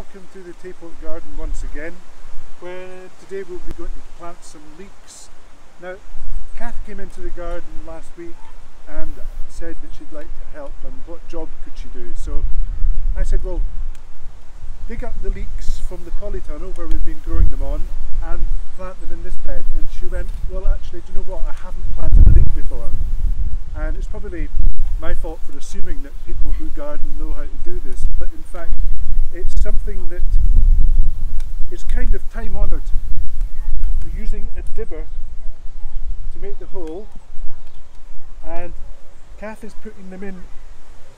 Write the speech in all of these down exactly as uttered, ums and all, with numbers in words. Welcome to the Tayport Garden once again, where today we'll be going to plant some leeks. Now, Kath came into the garden last week and said that she'd like to help, and what job could she do? So I said, well, dig up the leeks from the polytunnel where we've been growing them on and plant them in this bed. And she went, well, actually, do you know what? I haven't planted a leek before. And it's probably my fault for assuming that people who garden know how to do this, but in fact it's something that is kind of time honoured. We're using a dibber to make the hole, and Kath is putting them in.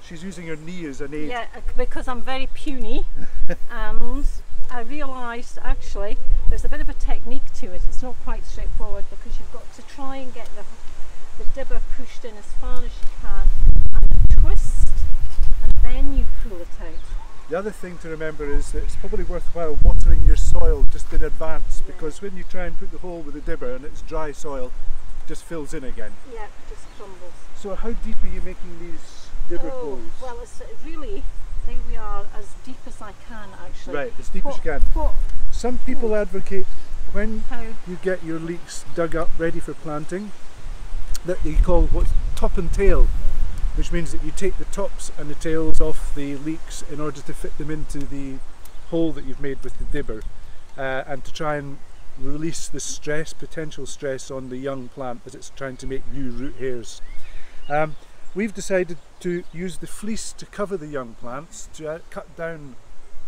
She's using her knee as an aid. Yeah, because I'm very puny and I realised actually there's a bit of a technique to it. It's not quite straightforward because you've got to try and get the the dibber pushed in as far as you can and twist, and then you pull it out. The other thing to remember is that it's probably worthwhile watering your soil just in advance, yeah, because when you try and put the hole with a dibber and it's dry soil, it just fills in again. Yeah, it just crumbles. So how deep are you making these dibber oh, holes? Well, it's really, they we are as deep as I can actually. Right, as deep what, as you can. What, Some people hmm. advocate when how? you get your leeks dug up ready for planting, that they call what's top and tail, which means that you take the tops and the tails off the leeks in order to fit them into the hole that you've made with the dibber, uh, and to try and release the stress, potential stress on the young plant as it's trying to make new root hairs. Um, we've decided to use the fleece to cover the young plants, to uh, cut down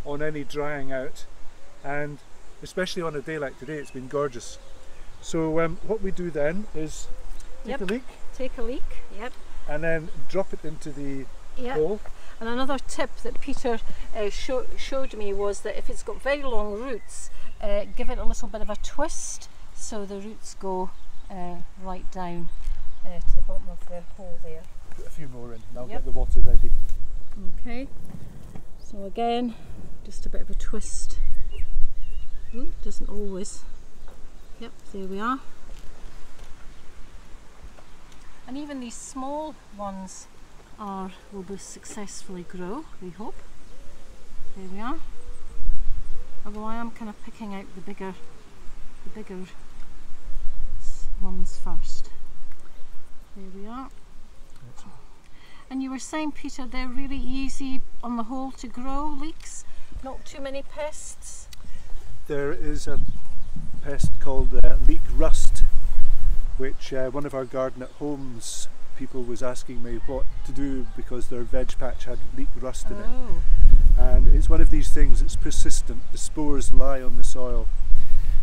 on any drying out, and especially on a day like today, it's been gorgeous. So um, what we do then is Take yep. a leek. Take a leek, yep. And then drop it into the yep. hole. And another tip that Peter uh, show, showed me was that if it's got very long roots, uh, give it a little bit of a twist so the roots go uh, right down uh, to the bottom of the hole there. Put a few more in and I'll yep. get the water ready. Okay, so again, just a bit of a twist. Ooh, doesn't always. Yep, there we are. And even these small ones are will be successfully grow, we hope. There we are. Although I am kind of picking out the bigger the bigger ones first. There we are. And you were saying, Peter, they're really easy on the whole to grow, leeks, not too many pests. There is a pest called uh, leek rust, which uh, one of our garden at homes people was asking me what to do because their veg patch had leek rust in oh. it. And it's one of these things that's persistent. The spores lie on the soil.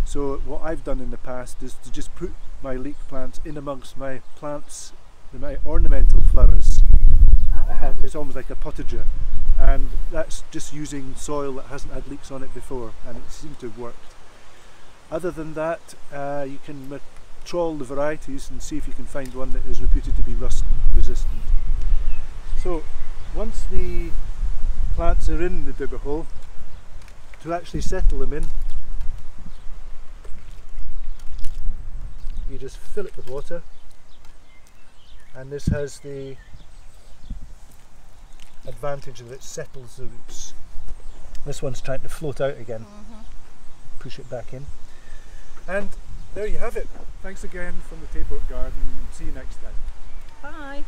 So what I've done in the past is to just put my leek plants in amongst my plants, my ornamental flowers. Oh. Uh, it's almost like a potager. And that's just using soil that hasn't had leeks on it before, and it seemed to have worked. Other than that, uh, you can trawl the varieties and see if you can find one that is reputed to be rust resistant. So once the plants are in the dibber hole, to actually settle them in, you just fill it with water, and this has the advantage that it settles the roots. This one's trying to float out again. Mm-hmm. Push it back in, and there you have it. Thanks again from the Tayport Garden. See you next time. Bye.